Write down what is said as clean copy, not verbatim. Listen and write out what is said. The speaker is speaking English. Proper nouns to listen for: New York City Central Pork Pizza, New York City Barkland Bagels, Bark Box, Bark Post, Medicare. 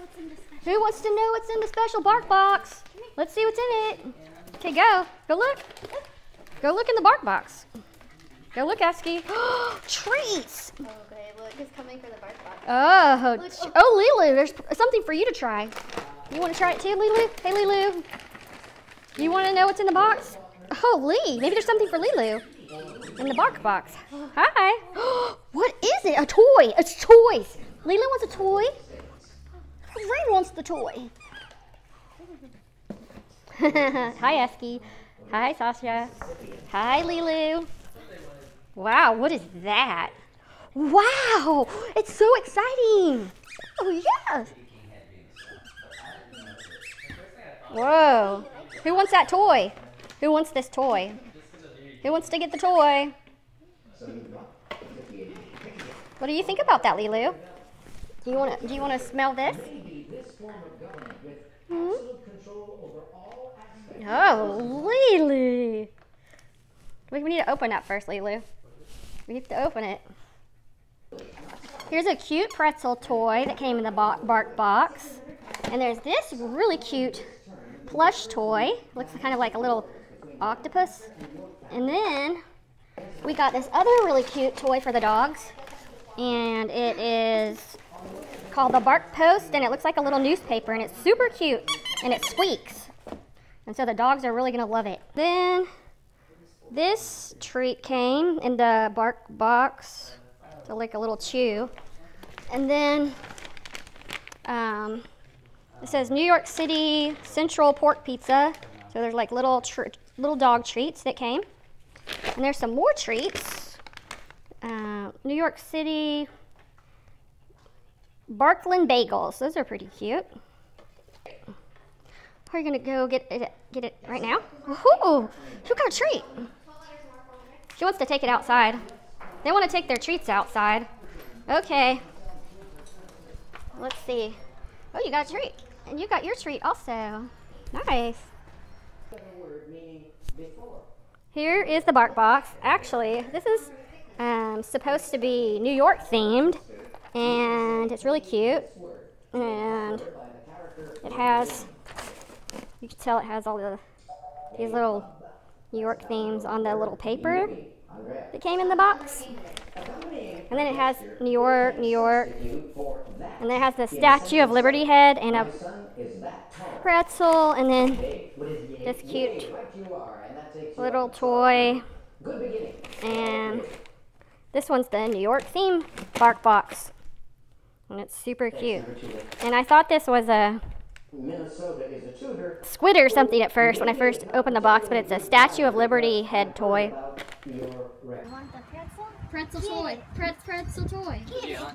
What's in the special? Who wants to know what's in the special Bark Box? Let's see what's in it. Okay, go. Go look. Go look in the Bark Box. Go look, Asky. Treats! Oh, okay, look, it's coming for the Bark Box. Oh, look, oh, Lulu, there's something for you to try. You want to try it too, Lulu? Hey, Lulu. You want to know what's in the box? Oh, Lee, maybe there's something for Lulu in the Bark Box. Hi. What is it? A toy. It's toys. Lulu wants a toy. Ray wants the toy. Hi, Esky. Hi, Sasha. Hi, Lulu. Wow, what is that? Wow, it's so exciting. Oh, yes. Whoa. Who wants that toy? Who wants this toy? Who wants to get the toy? What do you think about that, Lulu? Do you wanna smell this? Hmm? Oh, Lulu! We need to open that first, Lulu. We have to open it. Here's a cute pretzel toy that came in the Bark Box, and there's this really cute plush toy. Looks kind of like a little octopus. And then we got this other really cute toy for the dogs, and it is called the Bark Post, and it looks like a little newspaper, and it's super cute, and it squeaks, and so the dogs are really gonna love it. Then this treat came in the Bark Box, so like a little chew, and then it says New York City Central Pork Pizza, so there's like little dog treats that came, and there's some more treats. New York City Barkland Bagels. Those are pretty cute. Are you gonna go get it right now? Woohoo! Who got a treat? She wants to take it outside. They want to take their treats outside. Okay. Let's see. Oh, you got a treat, and you got your treat also. Nice. Here is the Bark Box. Actually, this is supposed to be New York themed, and it's really cute, and it has, you can tell it has all these little New York themes on the little paper that came in the box. And then it has New York, New York, and it has the Statue of Liberty head and a pretzel, and then this cute little toy, and this one's the New York theme Bark Box, and it's super cute. And I thought this was a squid or something at first when I first opened the box, but it's a Statue of Liberty head toy. You want the pretzel? Pretzel toy. Pretzel toy.